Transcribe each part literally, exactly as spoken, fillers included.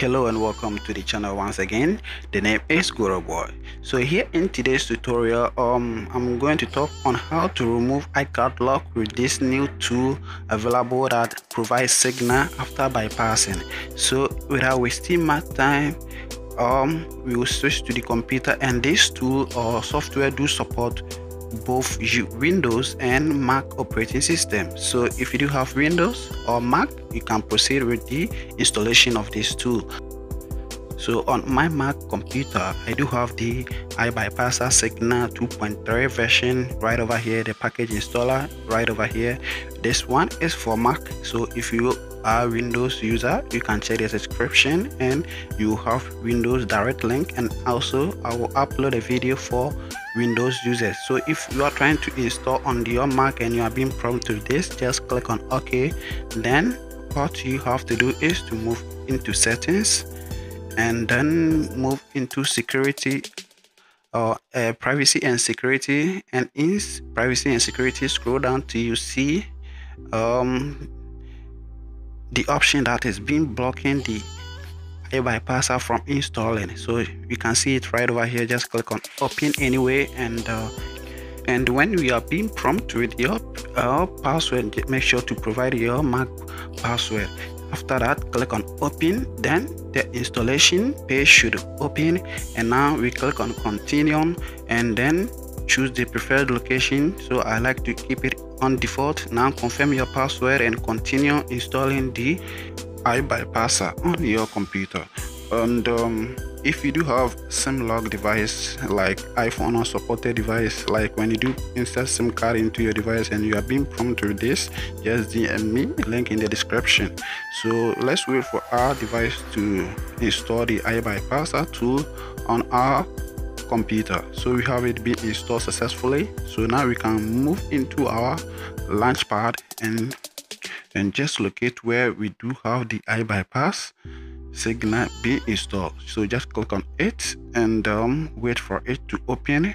Hello and welcome to the channel once again. The name is Guru Bwoy. So here in today's tutorial, um, I'm going to talk on how to remove iCard lock with this new tool available that provides signal after bypassing. So without wasting my time, um, we will switch to the computer, and this tool or software do support both Windows and Mac operating system. So if you do have Windows or Mac, you can proceed with the installation of this tool. So on my Mac computer, I do have the iBypass Signal two point three version right over here, the package installer right over here. This one is for Mac, so if you are Windows user, you can check the description and you have Windows direct link, and also I will upload a video for Windows users. So if you are trying to install on your Mac and you are being prompted to this, just click on OK. Then what you have to do is to move into settings and then move into security or uh, privacy and security, and in privacy and security scroll down till you see um, the option that is being blocking the iBypasser from installing. So you can see it right over here. Just click on open anyway, and uh, and when we are being prompted with your uh, password, make sure to provide your Mac password. After that, click on open, then the installation page should open, and now we click on continue and then choose the preferred location. So I like to keep it on default. Now confirm your password and continue installing the iBypasser on your computer. And um, if you do have SIM lock device like iPhone or supported device, like when you do insert SIM card into your device and you are being prompted with this, just D M me link in the description. So let's wait for our device to install the iBypasser tool on our computer. So we have it been installed successfully. So now we can move into our launchpad and and just locate where we do have the iBypass Signal being installed. So just click on it and um, wait for it to open.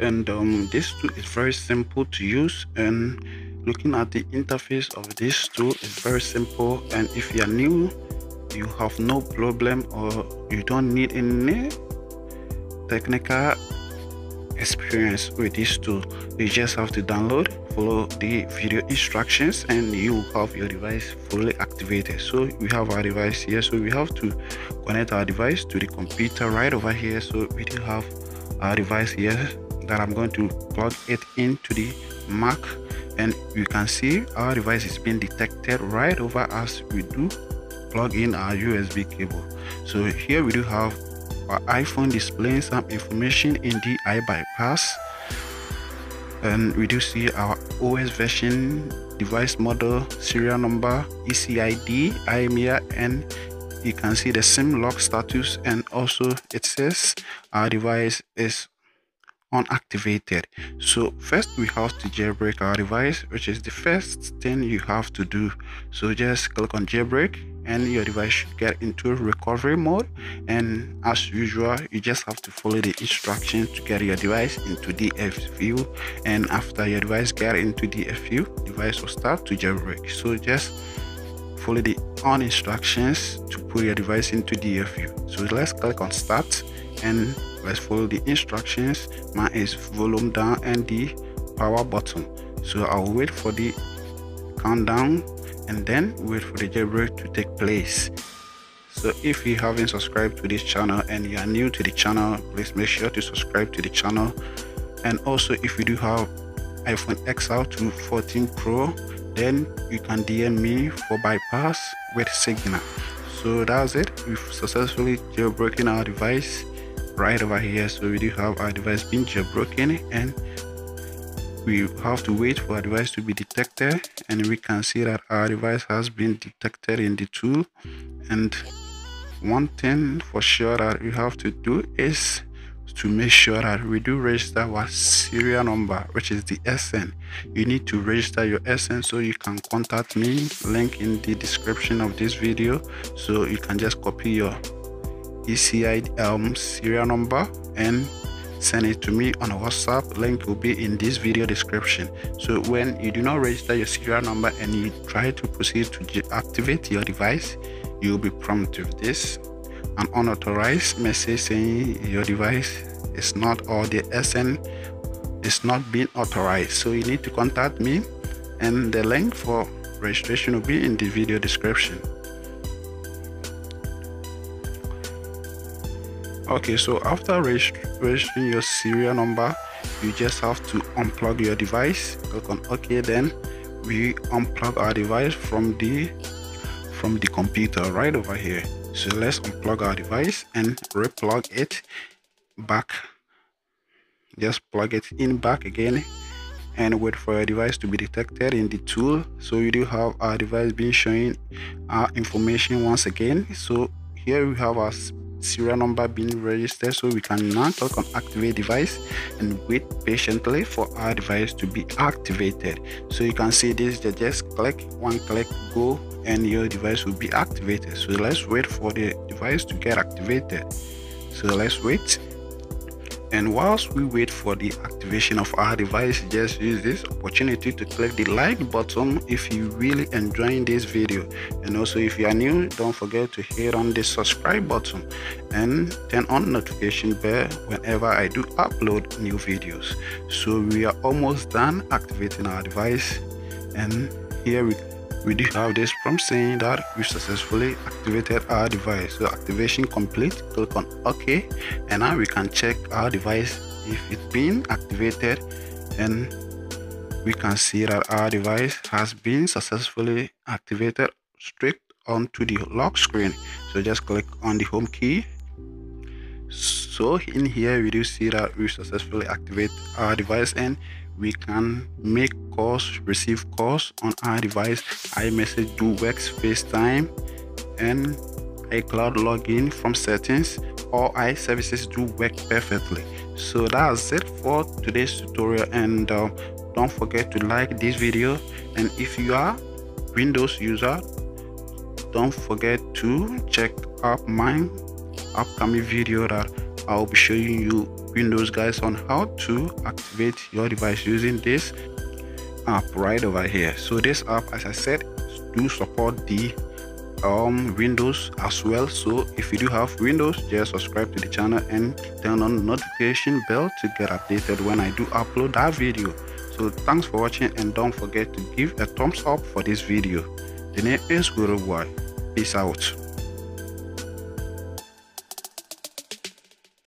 And um, this tool is very simple to use, and looking at the interface of this tool is very simple, and if you are new, you have no problem or you don't need any technical experience with this tool. You just have to download, follow the video instructions, and you have your device fully activated. So we have our device here, so we have to connect our device to the computer right over here. So we do have our device here that I'm going to plug it into the Mac, and you can see our device is being detected right over us. We do plug in our U S B cable. So here we do have our iPhone displaying some information in the iBypass, and we do see our O S version, device model, serial number, E C I D, I M E I, and you can see the SIM lock status, and also it says our device is unactivated. So first we have to jailbreak our device, which is the first thing you have to do. So just click on jailbreak and your device should get into recovery mode, and as usual you just have to follow the instructions to get your device into D F U, and after your device get into D F U, device will start to jailbreak. So just follow the on instructions to put your device into D F U. So let's click on start and let's follow the instructions. Mine is volume down and the power button, so I'll wait for the countdown and then wait for the jailbreak to take place. So if you haven't subscribed to this channel and you are new to the channel, please make sure to subscribe to the channel, and also if you do have iPhone X R to fourteen Pro, then you can D M me for bypass with Signal. So that's it, we've successfully jailbroken our device right over here. So we do have our device being jailbroken, and we have to wait for our device to be detected, and we can see that our device has been detected in the tool. And one thing for sure that we have to do is to make sure that we do register our serial number, which is the S N. You need to register your S N, so you can contact me, link in the description of this video. So you can just copy your E C I D um, serial number and send it to me on WhatsApp. Link will be in this video description. So when you do not register your serial number and you try to proceed to activate your device, you'll be prompted with this: an unauthorized message saying your device is not, or the S N is not being authorized. So you need to contact me, and the link for registration will be in the video description. Okay, so after registering your serial number, you just have to unplug your device. Click on OK. Then we unplug our device from the from the computer right over here. So let's unplug our device and replug it back. Just plug it in back again and wait for your device to be detected in the tool. So you do have our device being showing our information once again. So here we have our serial number being registered, so we can now click on activate device and wait patiently for our device to be activated. So you can see this, just click, one click, go, and your device will be activated. So let's wait for the device to get activated. So let's wait, and whilst we wait for the activation of our device, just use this opportunity to click the like button if you really enjoying this video, and also if you are new, don't forget to hit on the subscribe button and turn on notification bell whenever I do upload new videos. So we are almost done activating our device, and here we we do have this prompt saying that we successfully activated our device. So activation complete, click on OK, and now we can check our device if it's been activated, and we can see that our device has been successfully activated straight onto the lock screen. So just click on the home key. So in here we do see that we successfully activate our device, and we can make calls, receive calls on our device, iMessage, do works, FaceTime, and iCloud login from settings, or iServices do work perfectly. So that's it for today's tutorial, and uh, don't forget to like this video, and if you are Windows user, don't forget to check out my upcoming video that I'll be showing you Windows guys on how to activate your device using this app right over here. So this app, as I said, do support the um Windows as well. So if you do have Windows, just subscribe to the channel and turn on notification bell to get updated when I do upload that video. So thanks for watching, and don't forget to give a thumbs up for this video. The name is Guru Bwoy. Peace out.